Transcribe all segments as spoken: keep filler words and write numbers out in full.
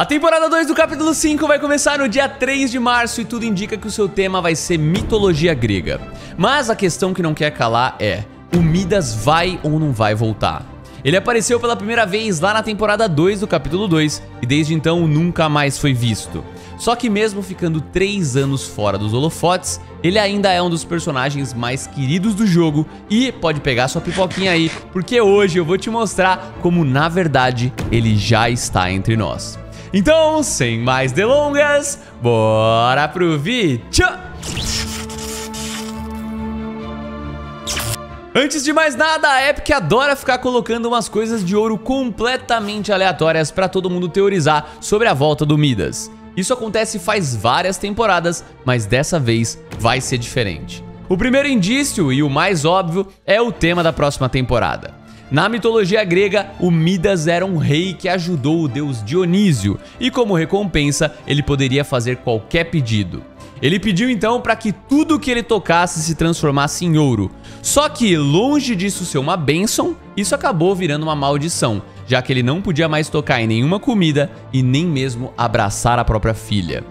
A temporada dois do capítulo cinco vai começar no dia três de março e tudo indica que o seu tema vai ser mitologia grega. Mas a questão que não quer calar é: o Midas vai ou não vai voltar? Ele apareceu pela primeira vez lá na temporada dois do capítulo dois e desde então nunca mais foi visto. Só que mesmo ficando três anos fora dos holofotes, ele ainda é um dos personagens mais queridos do jogo e pode pegar sua pipoquinha aí, porque hoje eu vou te mostrar como na verdade ele já está entre nós. Então, sem mais delongas, bora pro vídeo! Antes de mais nada, a Epic adora ficar colocando umas coisas de ouro completamente aleatórias pra todo mundo teorizar sobre a volta do Midas. Isso acontece faz várias temporadas, mas dessa vez vai ser diferente. O primeiro indício, e o mais óbvio, é o tema da próxima temporada. Na mitologia grega, o Midas era um rei que ajudou o deus Dionísio, e como recompensa, ele poderia fazer qualquer pedido. Ele pediu então para que tudo que ele tocasse se transformasse em ouro. Só que, longe disso ser uma bênção, isso acabou virando uma maldição, já que ele não podia mais tocar em nenhuma comida e nem mesmo abraçar a própria filha.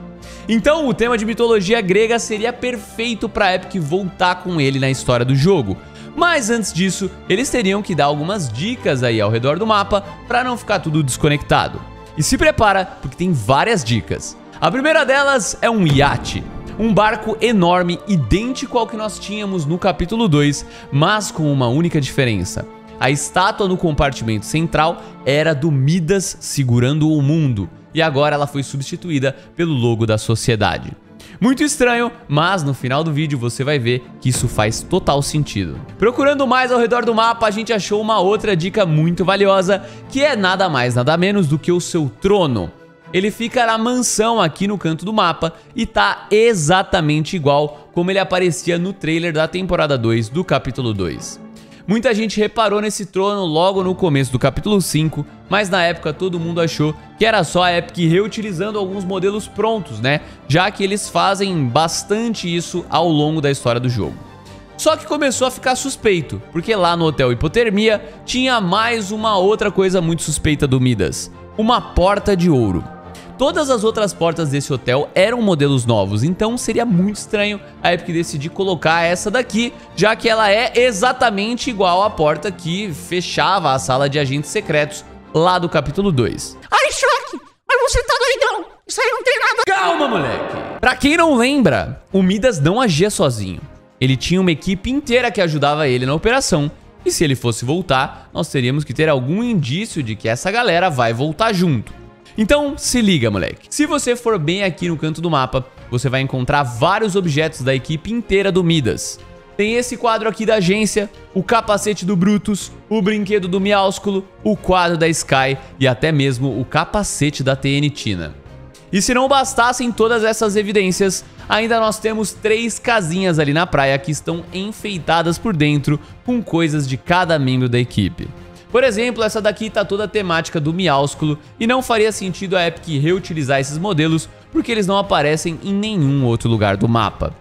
Então, o tema de mitologia grega seria perfeito para a Epic voltar com ele na história do jogo. Mas antes disso, eles teriam que dar algumas dicas aí ao redor do mapa para não ficar tudo desconectado. E se prepara, porque tem várias dicas. A primeira delas é um iate, um barco enorme idêntico ao que nós tínhamos no capítulo dois, mas com uma única diferença. A estátua no compartimento central era do Midas segurando o mundo, e agora ela foi substituída pelo logo da sociedade. Muito estranho, mas no final do vídeo você vai ver que isso faz total sentido. Procurando mais ao redor do mapa, a gente achou uma outra dica muito valiosa, que é nada mais nada menos do que o seu trono. Ele fica na mansão aqui no canto do mapa e tá exatamente igual como ele aparecia no trailer da temporada dois do capítulo dois. Muita gente reparou nesse trono logo no começo do capítulo cinco, mas na época todo mundo achou que era só a Epic reutilizando alguns modelos prontos, né? Já que eles fazem bastante isso ao longo da história do jogo. Só que começou a ficar suspeito, porque lá no Hotel Hipotermia tinha mais uma outra coisa muito suspeita do Midas: uma porta de ouro. Todas as outras portas desse hotel eram modelos novos, então seria muito estranho a Epic decidir colocar essa daqui, já que ela é exatamente igual à porta que fechava a sala de agentes secretos lá do capítulo dois. Ai, Shock, mas você tá doidão, isso aí não tem nada... Calma, moleque! Pra quem não lembra, o Midas não agia sozinho. Ele tinha uma equipe inteira que ajudava ele na operação, e se ele fosse voltar, nós teríamos que ter algum indício de que essa galera vai voltar junto. Então, se liga, moleque. Se você for bem aqui no canto do mapa, você vai encontrar vários objetos da equipe inteira do Midas. Tem esse quadro aqui da agência, o capacete do Brutus, o brinquedo do Miaúsculo, o quadro da Sky e até mesmo o capacete da TNTina. E se não bastassem todas essas evidências, ainda nós temos três casinhas ali na praia que estão enfeitadas por dentro com coisas de cada membro da equipe. Por exemplo, essa daqui tá toda a temática do Miaúsculo e não faria sentido a Epic reutilizar esses modelos porque eles não aparecem em nenhum outro lugar do mapa.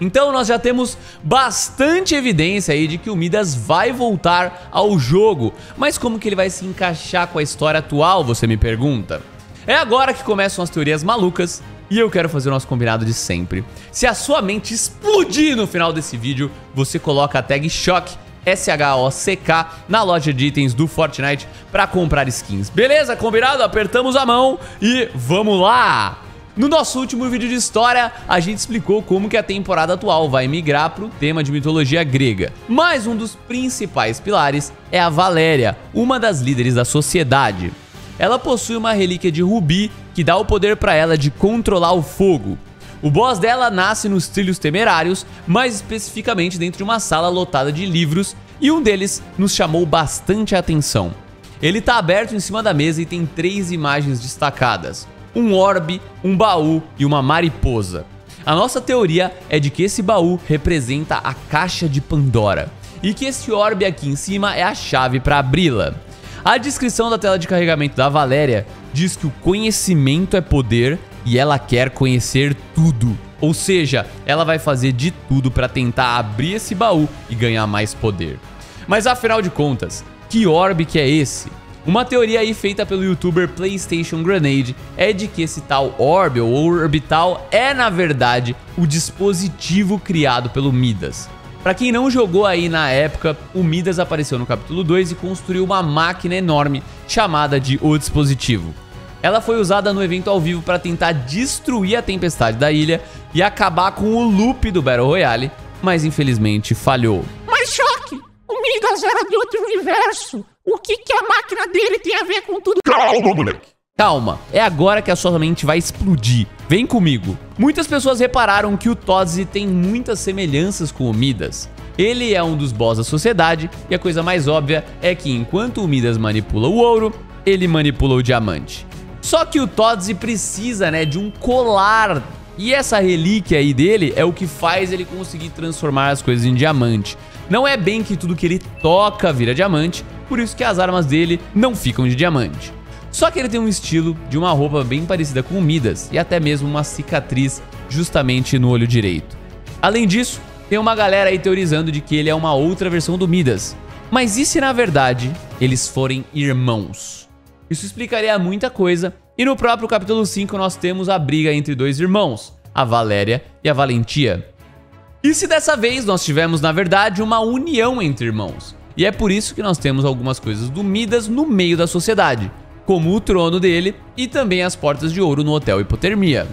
Então nós já temos bastante evidência aí de que o Midas vai voltar ao jogo, mas como que ele vai se encaixar com a história atual, você me pergunta? É agora que começam as teorias malucas e eu quero fazer o nosso combinado de sempre. Se a sua mente explodir no final desse vídeo, você coloca a tag Shock, S H O C K, na loja de itens do Fortnite para comprar skins. Beleza? Combinado? Apertamos a mão e vamos lá! No nosso último vídeo de história, a gente explicou como que a temporada atual vai migrar para o tema de mitologia grega. Mas um dos principais pilares é a Valéria, uma das líderes da sociedade. Ela possui uma relíquia de rubi que dá o poder para ela de controlar o fogo. O boss dela nasce nos Trilhos Temerários, mais especificamente dentro de uma sala lotada de livros, e um deles nos chamou bastante a atenção. Ele tá aberto em cima da mesa e tem três imagens destacadas: um orbe, um baú e uma mariposa. A nossa teoria é de que esse baú representa a caixa de Pandora, e que esse orbe aqui em cima é a chave para abri-la. A descrição da tela de carregamento da Valéria diz que o conhecimento é poder e ela quer conhecer tudo. Ou seja, ela vai fazer de tudo para tentar abrir esse baú e ganhar mais poder. Mas afinal de contas, que orbe que é esse? Uma teoria aí feita pelo youtuber PlayStation Grenade é de que esse tal orbe ou orbital é, na verdade, o dispositivo criado pelo Midas. Pra quem não jogou aí na época, o Midas apareceu no capítulo dois e construiu uma máquina enorme chamada de O Dispositivo. Ela foi usada no evento ao vivo para tentar destruir a tempestade da ilha e acabar com o loop do Battle Royale, mas infelizmente falhou. Mas Shock, o Midas era de outro universo. O que que a máquina dele tem a ver com tudo? Calma, moleque. Calma, é agora que a sua mente vai explodir. Vem comigo. Muitas pessoas repararam que o Tozzy tem muitas semelhanças com o Midas. Ele é um dos boss da sociedade e a coisa mais óbvia é que enquanto o Midas manipula o ouro, ele manipula o diamante. Só que o Tozzy precisa, né, de um colar. E essa relíquia aí dele é o que faz ele conseguir transformar as coisas em diamante. Não é bem que tudo que ele toca vira diamante, por isso que as armas dele não ficam de diamante. Só que ele tem um estilo de uma roupa bem parecida com o Midas e até mesmo uma cicatriz justamente no olho direito. Além disso, tem uma galera aí teorizando de que ele é uma outra versão do Midas. Mas e se na verdade eles forem irmãos? Isso explicaria muita coisa e no próprio capítulo cinco nós temos a briga entre dois irmãos, a Valéria e a Valentia. E se dessa vez nós tivemos na verdade uma união entre irmãos? E é por isso que nós temos algumas coisas do Midas no meio da sociedade, como o trono dele e também as portas de ouro no hotel Hipotermia.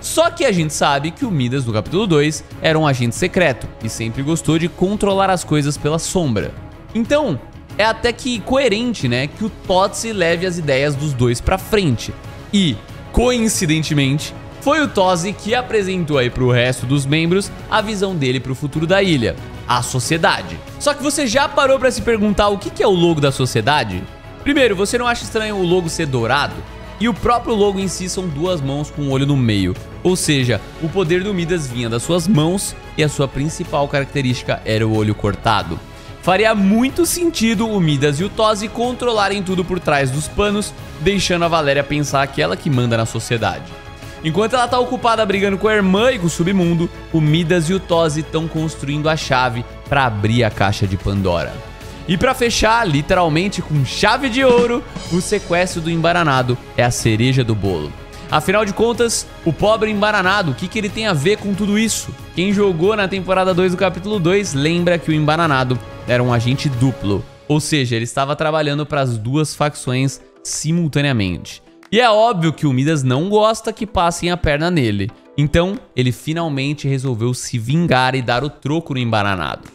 Só que a gente sabe que o Midas no capítulo dois era um agente secreto e sempre gostou de controlar as coisas pela sombra. Então, é até que coerente, né, que o Tozzy leve as ideias dos dois pra frente. E, coincidentemente, foi o Tozzy que apresentou aí pro resto dos membros a visão dele pro futuro da ilha, a sociedade. Só que você já parou pra se perguntar o que que é o logo da sociedade? Primeiro, você não acha estranho o logo ser dourado? E o próprio logo em si são duas mãos com um olho no meio. Ou seja, o poder do Midas vinha das suas mãos e a sua principal característica era o olho cortado. Faria muito sentido o Midas e o Tozzy controlarem tudo por trás dos panos, deixando a Valéria pensar que ela que manda na sociedade. Enquanto ela tá ocupada brigando com a irmã e com o submundo, o Midas e o Tozzy estão construindo a chave para abrir a caixa de Pandora. E pra fechar, literalmente com chave de ouro, o sequestro do Embananado é a cereja do bolo. Afinal de contas, o pobre Embananado, o que que ele tem a ver com tudo isso? Quem jogou na temporada dois do capítulo dois lembra que o Embananado era um agente duplo, ou seja, ele estava trabalhando para as duas facções simultaneamente. E é óbvio que o Midas não gosta que passem a perna nele, então ele finalmente resolveu se vingar e dar o troco no Embananado.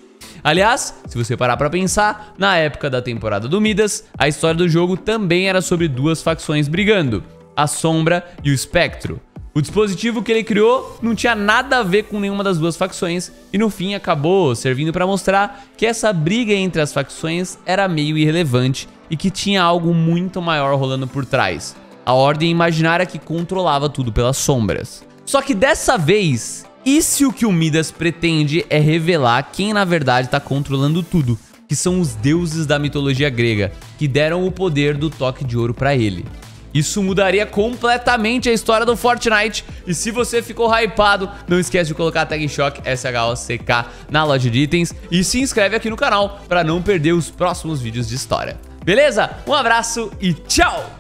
Aliás, se você parar pra pensar, na época da temporada do Midas, a história do jogo também era sobre duas facções brigando, a Sombra e o Espectro. O dispositivo que ele criou não tinha nada a ver com nenhuma das duas facções e no fim acabou servindo pra mostrar que essa briga entre as facções era meio irrelevante e que tinha algo muito maior rolando por trás, a ordem imaginária que controlava tudo pelas sombras. Só que dessa vez... E se o que o Midas pretende é revelar quem na verdade está controlando tudo, que são os deuses da mitologia grega, que deram o poder do toque de ouro para ele? Isso mudaria completamente a história do Fortnite, e se você ficou hypado, não esquece de colocar a tag Shock, S H O C K, na loja de itens, e se inscreve aqui no canal para não perder os próximos vídeos de história. Beleza? Um abraço e tchau!